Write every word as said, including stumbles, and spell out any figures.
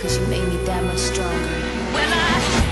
'cause you made me that much stronger. When I